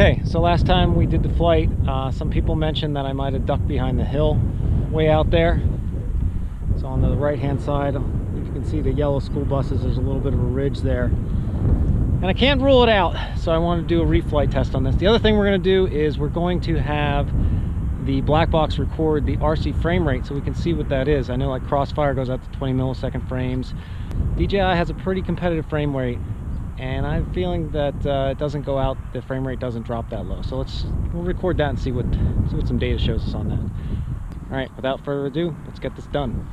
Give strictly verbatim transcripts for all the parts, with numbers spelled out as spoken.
Okay, so last time we did the flight, uh, some people mentioned that I might have ducked behind the hill way out there. So on the right hand side, if you can see the yellow school buses, there's a little bit of a ridge there. And I can't rule it out, so I want to do a reflight test on this. The other thing we're going to do is we're going to have the black box record the R C frame rate so we can see what that is. I know like Crossfire goes up to twenty millisecond frames. D J I has a pretty competitive frame rate, and I'm feeling that uh, it doesn't go out, the frame rate doesn't drop that low. So let's we'll record that and see what, see what some data shows us on that. All right, without further ado, let's get this done.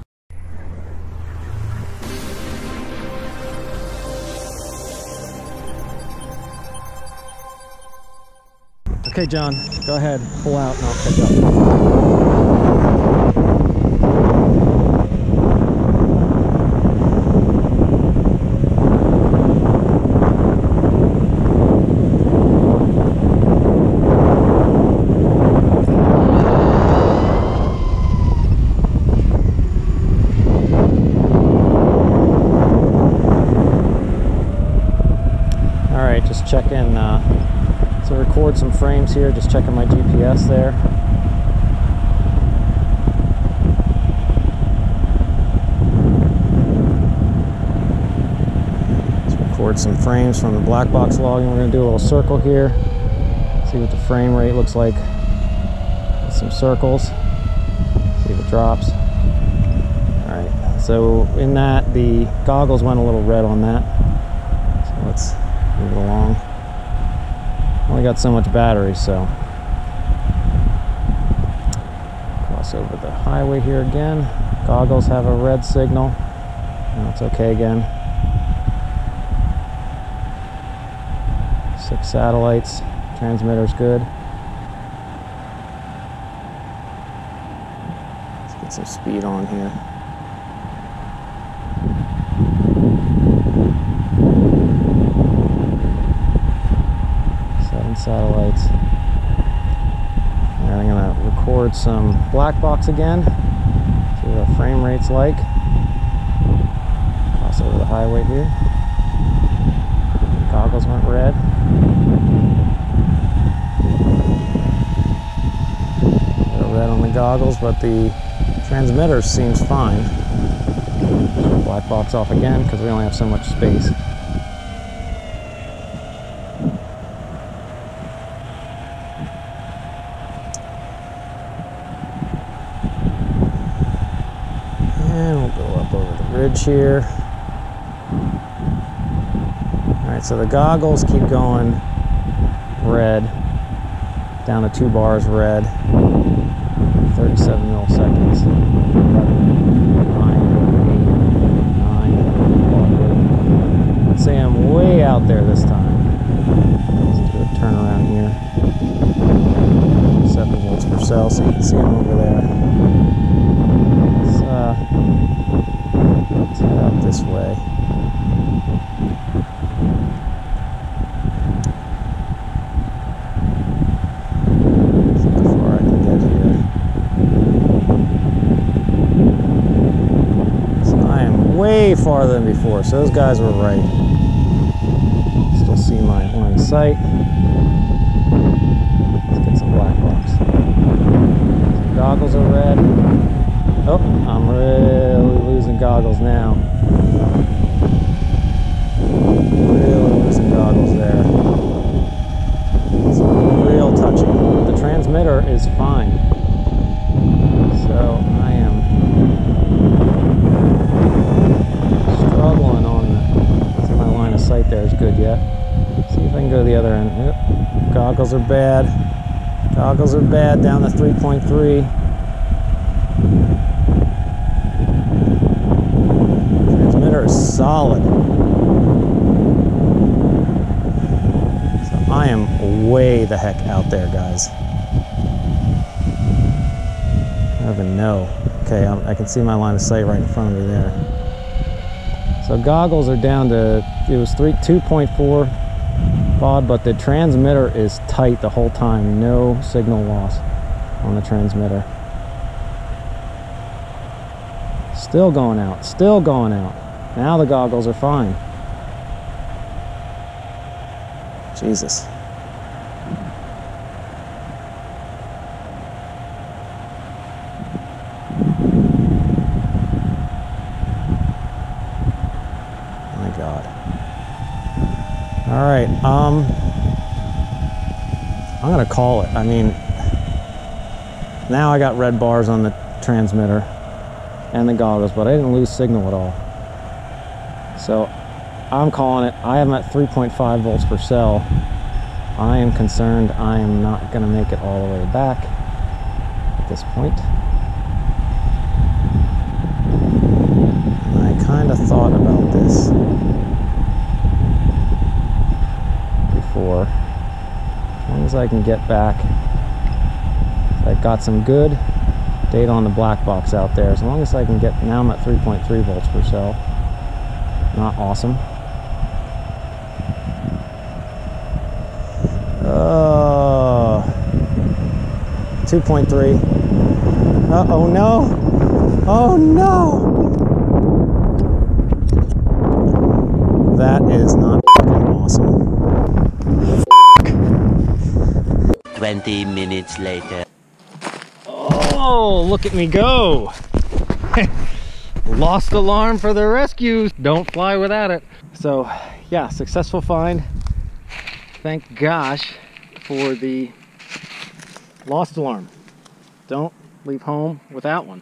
Okay, John, go ahead, pull out and I'll catch up. All right, just check in. Uh, So record some frames here, just checking my G P S there. Let's record some frames from the black box logging. We're going to do a little circle here, see what the frame rate looks like with some circles, see if it drops. Alright, so in that, the goggles went a little red on that, so let's move it along. Only got so much battery, so cross over the highway here again. Goggles have a red signal. No, it's okay again. Six satellites, transmitter's good. Let's get some speed on here. Satellites. And I'm going to record some black box again. See what the frame rate's like. Cross over the highway here. The goggles went red. They're red on the goggles, but the transmitter seems fine. Black box off again because we only have so much space. Here. Alright, so the goggles keep going red, down to two bars red, thirty-seven milliseconds, nine, eight, nine, let's say I'm way out there this time. Let's do a turn around here, seven volts per cell, so you can see them over there. It's, uh, Let's head out this way. See how far I can get here. So I am way farther than before, so those guys were right. Still see my line of sight. Let's get some black box. Some goggles are red. Oh, I'm really losing goggles now. Really losing goggles there. It's real touchy. The transmitter is fine. So I am struggling on the, see my line of sight there is good yet. See if I can go to the other end. Yep. Goggles are bad. Goggles are bad, down to three point three. Solid. So I am way the heck out there, guys. I don't even know. Okay, I'm, I can see my line of sight right in front of me there. So goggles are down to, it was two point four baud, but the transmitter is tight the whole time. No signal loss on the transmitter. Still going out, still going out. Now the goggles are fine. Jesus. All right, um, I'm gonna call it. I mean, now I got red bars on the transmitter and the goggles, but I didn't lose signal at all. So I'm calling it. I am at three point five volts per cell. I am concerned I am not gonna make it all the way back at this point. And I kind of thought about this before. As long as I can get back, I got some good data on the black box out there. As long as I can get, now I'm at three point three volts per cell. Not awesome. Uh, two point three. Uh oh, no. Oh no. That is not awesome. Fuck. twenty minutes later. Oh, look at me go. Lost alarm for the rescue. Don't fly without it. So yeah, successful find. Thank gosh for the lost alarm. Don't leave home without one.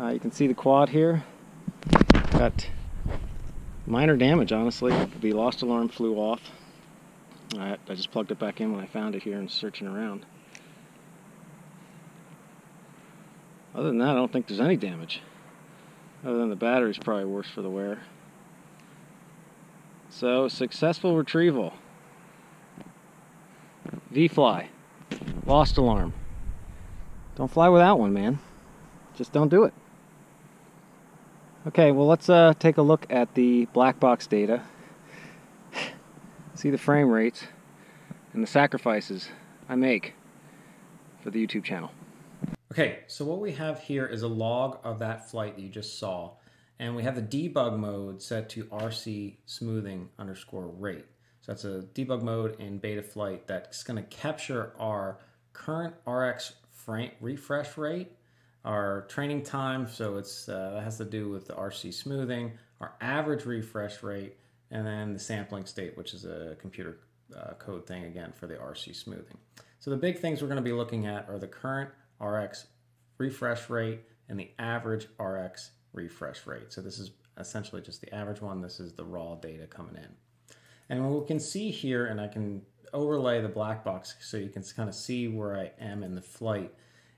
Uh, you can see the quad here. Got minor damage, honestly. The lost alarm flew off. I, I just plugged it back in when I found it here and searching around. Other than that, I don't think there's any damage. Other than the battery's probably worse for the wear. So, successful retrieval. V-Fly. Lost alarm. Don't fly without one, man. Just don't do it. Okay, well, let's uh, take a look at the black box data. See the frame rates and the sacrifices I make for the YouTube channel. Okay, so what we have here is a log of that flight that you just saw. And we have the debug mode set to R C smoothing underscore rate. So that's a debug mode in Betaflight that's going to capture our current R X frame refresh rate, our training time, so it's uh, that has to do with the R C smoothing, our average refresh rate, and then the sampling state, which is a computer uh, code thing again for the R C smoothing. So the big things we're going to be looking at are the current R X refresh rate and the average R X refresh rate. So this is essentially just the average one. This is the raw data coming in. And what we can see here, and I can overlay the black box so you can kind of see where I am in the flight.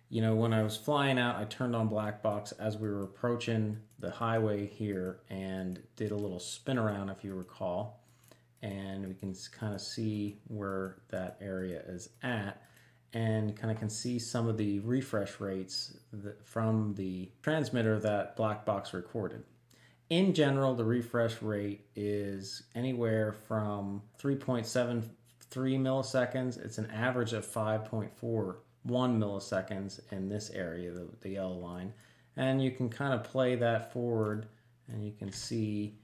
You know, when I was flying out, I turned on black box as we were approaching the highway here and did a little spin around, if you recall. And we can kind of see where that area is at and kind of can see some of the refresh rates from the transmitter that black box recorded. In general, the refresh rate is anywhere from three point seven three milliseconds. It's an average of five point four one milliseconds in this area, the, the yellow line. And you can kind of play that forward and you can see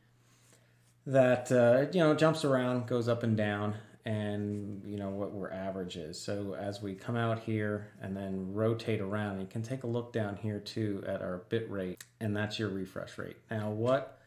that, uh, you know, jumps around, goes up and down, and you know what we're average is. So as we come out here and then rotate around, you can take a look down here too at our bit rate, and that's your refresh rate. Now what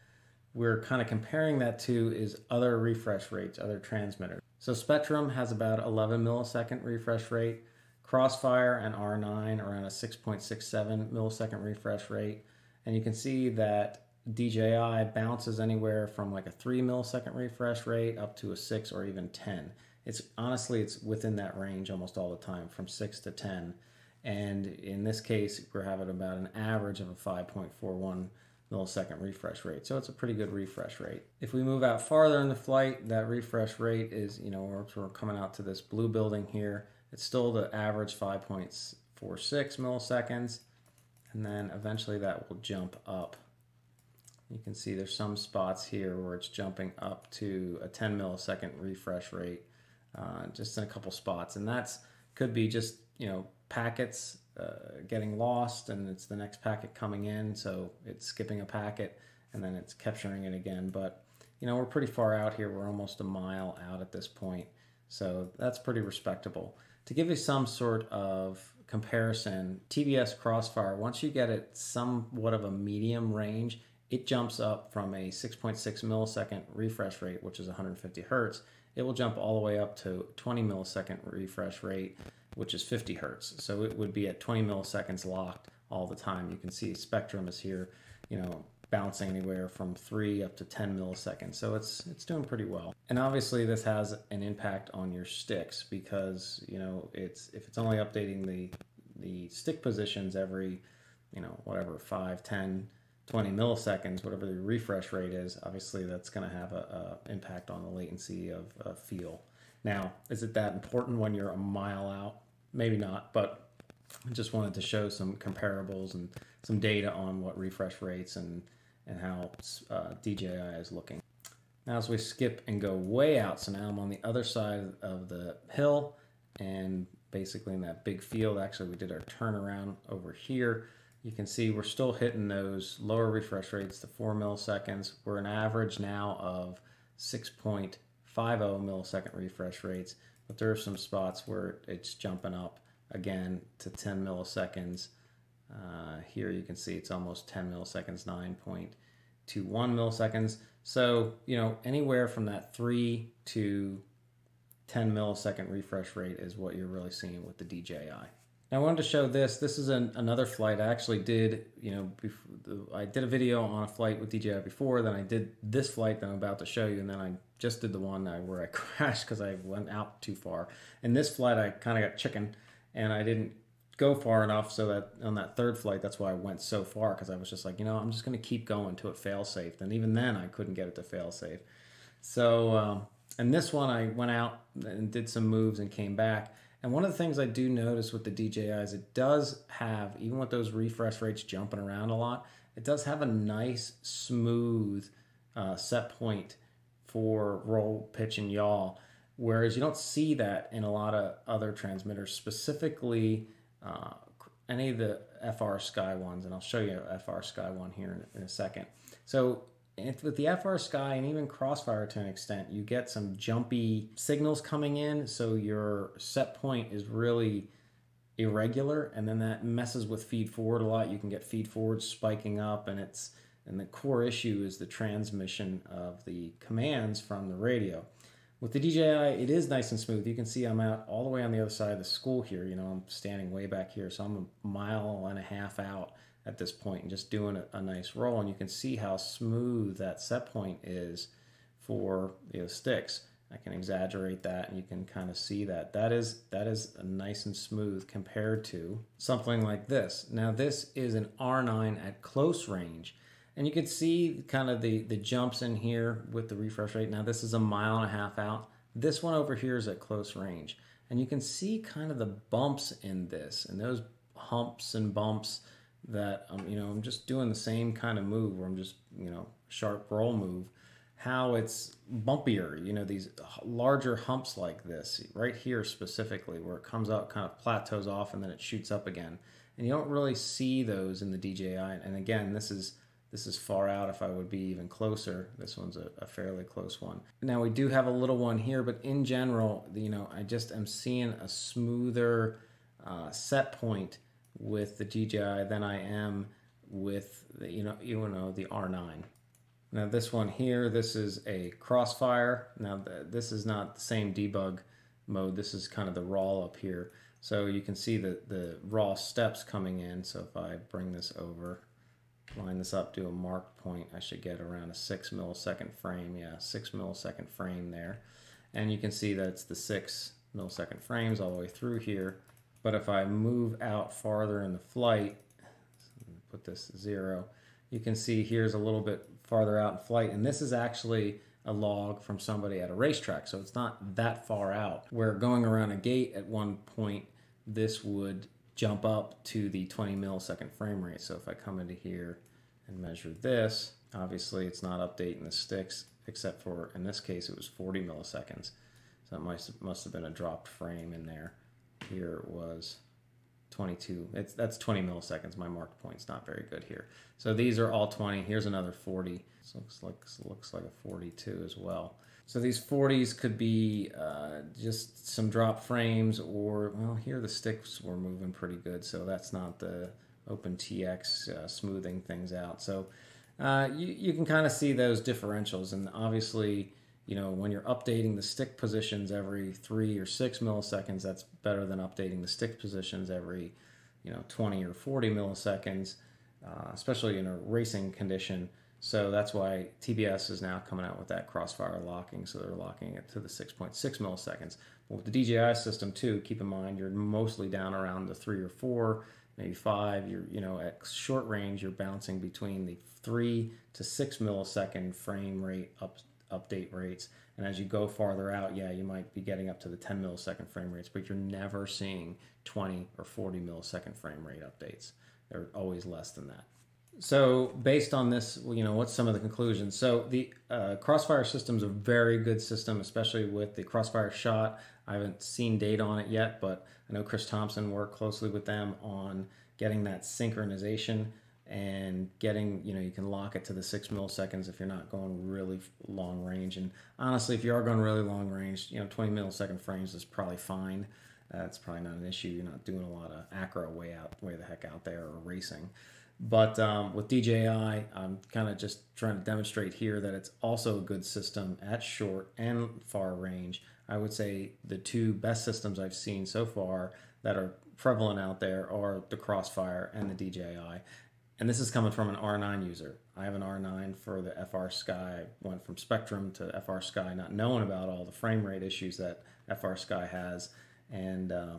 we're kind of comparing that to is other refresh rates, other transmitters. So Spectrum has about eleven millisecond refresh rate. Crossfire and R nine around a six point six seven millisecond refresh rate. And you can see that D J I bounces anywhere from like a three millisecond refresh rate up to a six or even ten. It's honestly, it's within that range almost all the time, from six to ten. And in this case, we're having about an average of a five point four one millisecond refresh rate. So it's a pretty good refresh rate. If we move out farther in the flight, that refresh rate is, you know, we're, we're coming out to this blue building here. It's still the average five point four six milliseconds. And then eventually that will jump up. You can see there's some spots here where it's jumping up to a ten millisecond refresh rate, uh, just in a couple spots. And that's could be just, you know, packets uh, getting lost and it's the next packet coming in. So it's skipping a packet and then it's capturing it again. But, you know, we're pretty far out here. We're almost a mile out at this point. So that's pretty respectable. To give you some sort of comparison, T B S Crossfire, once you get it somewhat of a medium range, it jumps up from a six point six millisecond refresh rate, which is one hundred fifty hertz. It will jump all the way up to twenty millisecond refresh rate, which is fifty hertz. So it would be at twenty milliseconds locked all the time. You can see Spectrum is here, you know, bouncing anywhere from three up to ten milliseconds. So it's it's doing pretty well. And obviously this has an impact on your sticks because, you know, it's if it's only updating the the stick positions every, you know, whatever, five, ten, twenty milliseconds, whatever the refresh rate is, obviously that's going to have a, a impact on the latency of, of feel. Now, is it that important when you're a mile out? Maybe not, but I just wanted to show some comparables and some data on what refresh rates and, and how uh, D J I is looking. Now, as we skip and go way out, so now I'm on the other side of the hill and basically in that big field. Actually, we did our turnaround over here. You can see we're still hitting those lower refresh rates, the four milliseconds. We're an average now of six point five millisecond refresh rates, but there are some spots where it's jumping up again to ten milliseconds. Uh, here you can see it's almost ten milliseconds, nine point two one milliseconds. So, you know, anywhere from that three to ten millisecond refresh rate is what you're really seeing with the D J I. Now I wanted to show this. This is an, another flight. I actually did, you know, before, I did a video on a flight with D J I before, then I did this flight that I'm about to show you, and then I just did the one where I crashed because I went out too far. And this flight I kind of got chicken, and I didn't go far enough, so that on that third flight, that's why I went so far, because I was just like, you know, I'm just going to keep going until it fail-safed. And even then, I couldn't get it to fail-safe. So, um, and this one, I went out and did some moves and came back. And one of the things I do notice with the D J I is it does have, even with those refresh rates jumping around a lot, it does have a nice smooth uh, set point for roll, pitch, and yaw, whereas you don't see that in a lot of other transmitters, specifically uh, any of the FrSky ones, and I'll show you FrSky one here in, in a second. So If with the FrSky and even Crossfire to an extent, you get some jumpy signals coming in, so your set point is really irregular, and then that messes with feed forward a lot. You can get feed forward spiking up, and it's and the core issue is the transmission of the commands from the radio. With the D J I, it is nice and smooth. You can see I'm out all the way on the other side of the school here. You know, I'm standing way back here, so I'm a mile and a half out at this point and just doing a, a nice roll, and you can see how smooth that set point is for, you know, sticks. I can exaggerate that and you can kind of see that. That is, that is nice and smooth compared to something like this. Now this is an R nine at close range, and you can see kind of the, the jumps in here with the refresh rate. Now this is a mile and a half out. This one over here is at close range, and you can see kind of the bumps in this and those humps and bumps that um, you know, I'm just doing the same kind of move where I'm just, you know, sharp roll move, how it's bumpier, you know, these larger humps like this right here specifically where it comes out, kind of plateaus off, and then it shoots up again, and you don't really see those in the D J I. And again, this is this is far out. If I would be even closer, this one's a, a fairly close one. Now we do have a little one here, but in general, you know, I just am seeing a smoother uh, set point with the D J I than I am with the, you know, you know, the R nine. Now this one here, this is a Crossfire. Now the, this is not the same debug mode. This is kind of the raw up here. So you can see the, the raw steps coming in. So if I bring this over, line this up to a marked point, I should get around a six millisecond frame. Yeah, six millisecond frame there. And you can see that it's the six millisecond frames all the way through here. But if I move out farther in the flight, put this zero, you can see here's a little bit farther out in flight, and this is actually a log from somebody at a racetrack, so it's not that far out. Where going around a gate at one point, this would jump up to the twenty millisecond frame rate. So if I come into here and measure this, obviously it's not updating the sticks, except for in this case it was forty milliseconds. So it must, must have been a dropped frame in there. Here it was twenty-two. It's, that's twenty milliseconds. My marked point's not very good here. So these are all twenty. Here's another forty. This looks like this looks like a forty-two as well. So these forties could be uh, just some drop frames, or well, here the sticks were moving pretty good. So that's not the OpenTX uh, smoothing things out. So uh, you, you can kind of see those differentials. And obviously, you know, when you're updating the stick positions every three or six milliseconds, that's better than updating the stick positions every, you know, twenty or forty milliseconds, uh, especially in a racing condition. So that's why T B S is now coming out with that Crossfire locking. So they're locking it to the six point six milliseconds. But with the D J I system too, keep in mind you're mostly down around the three or four, maybe five. You're, you know, at short range, you're bouncing between the three to six millisecond frame rate up, update rates. And as you go farther out, yeah, you might be getting up to the ten millisecond frame rates, but you're never seeing twenty or forty millisecond frame rate updates. They're always less than that. So based on this, you know, what's some of the conclusions? So the uh, Crossfire system is a very good system, especially with the Crossfire shot. I haven't seen data on it yet, but I know Chris Thompson worked closely with them on getting that synchronization and getting, you know, you can lock it to the six milliseconds if you're not going really long range. And honestly, if you are going really long range, you know, twenty millisecond frames is probably fine. Uh, it's probably not an issue. You're not doing a lot of acro way out, way the heck out there or racing. But um, with D J I, I'm kind of just trying to demonstrate here that it's also a good system at short and far range. I would say the two best systems I've seen so far that are prevalent out there are the Crossfire and the D J I. And this is coming from an R nine user. I have an R nine for the FrSky. I went from Spectrum to FrSky, not knowing about all the frame rate issues that FrSky has. And uh,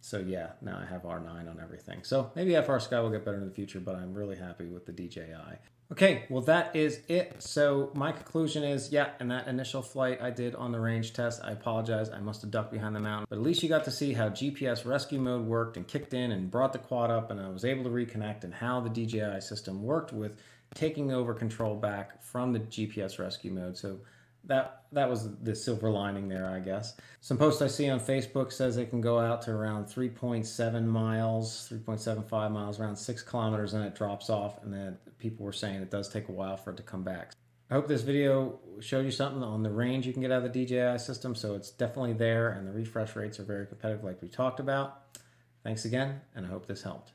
so yeah, now I have R nine on everything. So maybe FrSky will get better in the future, but I'm really happy with the D J I. Okay, well that is it. So my conclusion is, yeah, in that initial flight I did on the range test, I apologize, I must have ducked behind the mountain, but at least you got to see how G P S rescue mode worked and kicked in and brought the quad up, and I was able to reconnect, and how the D J I system worked with taking over control back from the G P S rescue mode. So That, that was the silver lining there, I guess. Some posts I see on Facebook says they can go out to around three point seven miles, three point seven five miles, around six kilometers, and it drops off. And then people were saying it does take a while for it to come back. I hope this video showed you something on the range you can get out of the D J I system. So it's definitely there, and the refresh rates are very competitive like we talked about. Thanks again, and I hope this helped.